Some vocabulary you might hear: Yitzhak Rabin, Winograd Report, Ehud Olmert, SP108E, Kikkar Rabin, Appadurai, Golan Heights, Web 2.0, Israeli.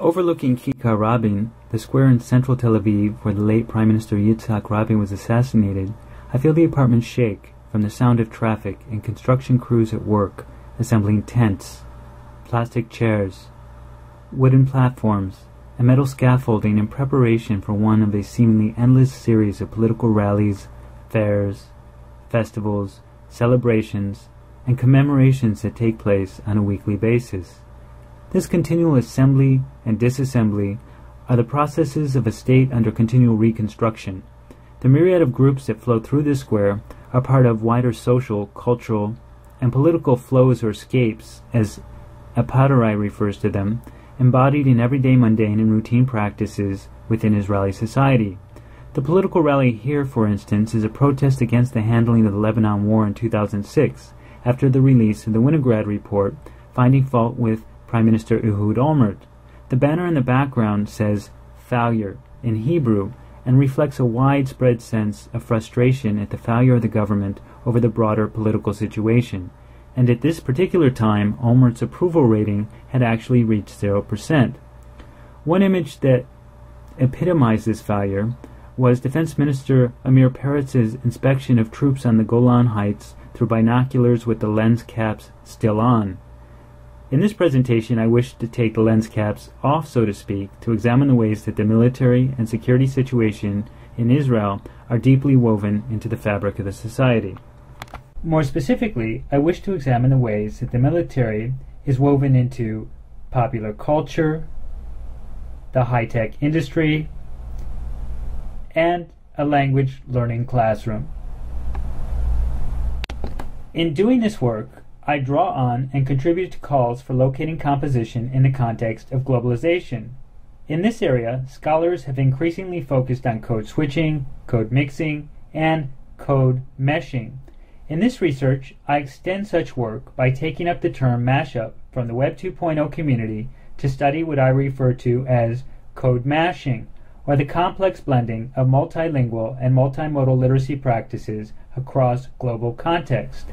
Overlooking Kikkar Rabin, the square in central Tel Aviv where the late Prime Minister Yitzhak Rabin was assassinated, I feel the apartment shake from the sound of traffic and construction crews at work, assembling tents, plastic chairs, wooden platforms, and metal scaffolding in preparation for one of a seemingly endless series of political rallies, fairs, festivals, celebrations, and commemorations that take place on a weekly basis. This continual assembly and disassembly are the processes of a state under continual reconstruction. The myriad of groups that flow through this square are part of wider social, cultural, and political flows or escapes, as Appadurai refers to them, embodied in everyday mundane and routine practices within Israeli society. The political rally here, for instance, is a protest against the handling of the Lebanon War in 2006, after the release of the Winograd Report, finding fault with Prime Minister Ehud Olmert. The banner in the background says failure in Hebrew and reflects a widespread sense of frustration at the failure of the government over the broader political situation. And at this particular time, Olmert's approval rating had actually reached 0%. One image that epitomized this failure was Defense Minister Amir Peretz's inspection of troops on the Golan Heights through binoculars with the lens caps still on. In this presentation, I wish to take the lens caps off, so to speak, to examine the ways that the military and security situation in Israel are deeply woven into the fabric of the society. More specifically, I wish to examine the ways that the military is woven into popular culture, the high-tech industry, and a language learning classroom. In doing this work, I draw on and contribute to calls for locating composition in the context of globalization. In this area, scholars have increasingly focused on code switching, code mixing, and code meshing. In this research, I extend such work by taking up the term mashup from the Web 2.0 community to study what I refer to as code mashing, or the complex blending of multilingual and multimodal literacy practices across global context.